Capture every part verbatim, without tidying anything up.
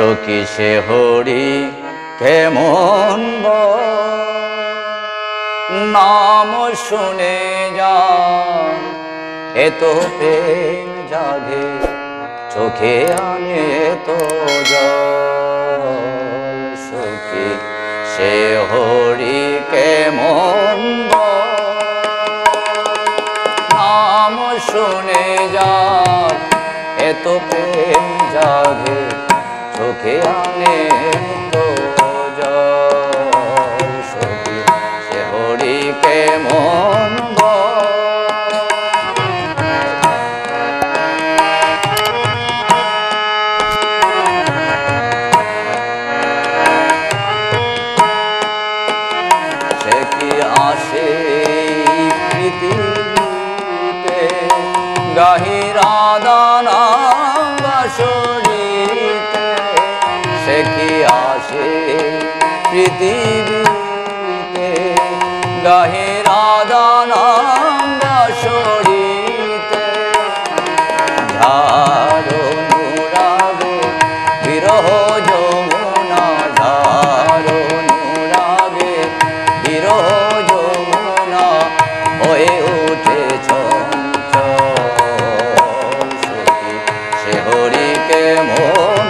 সখী সে হরি কেমন নাম শুনে যা এত প্রেম জাগে চোখে আনে তো সখী সে হরি কেমন নাম শুনে যা এত প্রেম জাগে চোখে আনে তো সখী সে হরি কেমন। পৃথিবীতে গাহে রাধা নাম বাঁশরীতে ঝাড়ো নুরাগে বিরহ যমুনা ঝাড়ো নুরাগে বিরহ যমুনা হয়ে উঠে চঞ্চল সখী সে হরি কেমন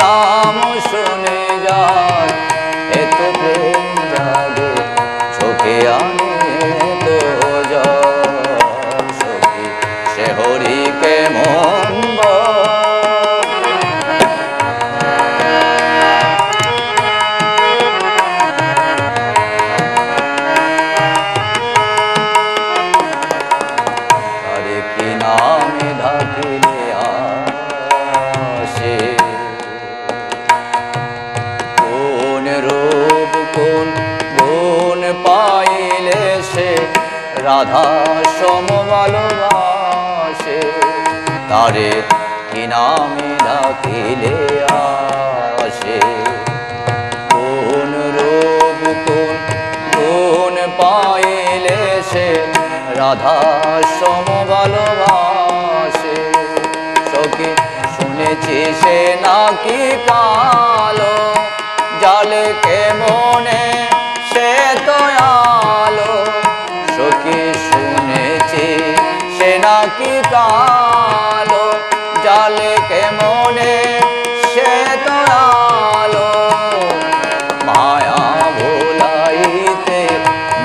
নাম শুনে যায় এত প্রেম জাগে চোখে আনে তো জল সখী সে হরি কেমন। তারে কি নামে ডাকিলে আসে পাইলে সে রাধা সম ভালোবাসে তারে কি নামে ডাকিলে আসে কোন রূপ কোন কোন পাইলে সে রাধা সম ভালোবাসে সখী শুনেছি সে নাকি কালো জালে কে মনে সে তো আলো সখী শুনেছি সে নাকি কালো জালে কে মনে সে তো আলো মায়া ভোলাইতে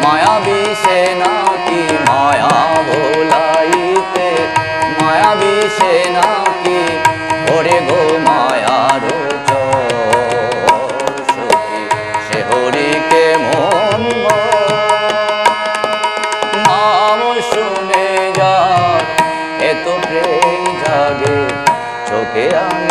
মায়াবী সে নাকি মায়া ভোলাইতে মায়াবী সে নাকি ওরে গো মায়ার কে আনে